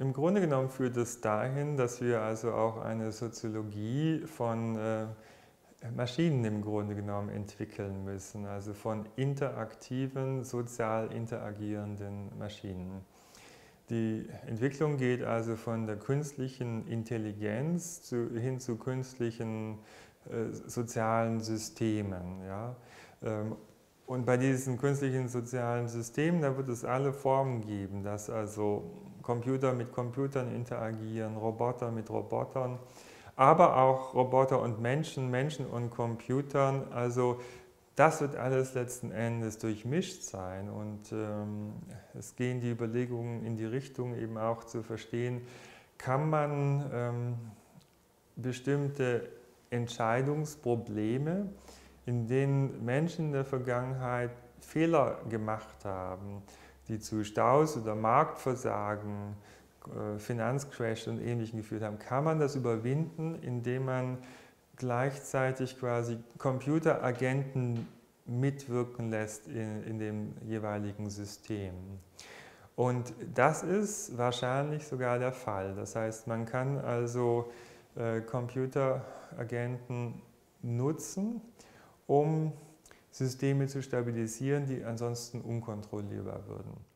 Im Grunde genommen führt es dahin, dass wir also auch eine Soziologie von Maschinen im Grunde genommen entwickeln müssen, also von interaktiven, sozial interagierenden Maschinen. Die Entwicklung geht also von der künstlichen Intelligenz hin zu künstlichen sozialen Systemen. Ja? Und bei diesen künstlichen sozialen Systemen, da wird es alle Formen geben, dass also Computer mit Computern interagieren, Roboter mit Robotern, aber auch Roboter und Menschen, Menschen und Computern. Also das wird alles letzten Endes durchmischt sein. Und es gehen die Überlegungen in die Richtung, eben auch zu verstehen, kann man bestimmte Entscheidungsprobleme, in denen Menschen in der Vergangenheit Fehler gemacht haben, die zu Staus oder Marktversagen, Finanzcrash und Ähnlichem geführt haben, kann man das überwinden, indem man gleichzeitig quasi Computeragenten mitwirken lässt in dem jeweiligen System. Und das ist wahrscheinlich sogar der Fall. Das heißt, man kann also Computeragenten nutzen, um Systeme zu stabilisieren, die ansonsten unkontrollierbar würden.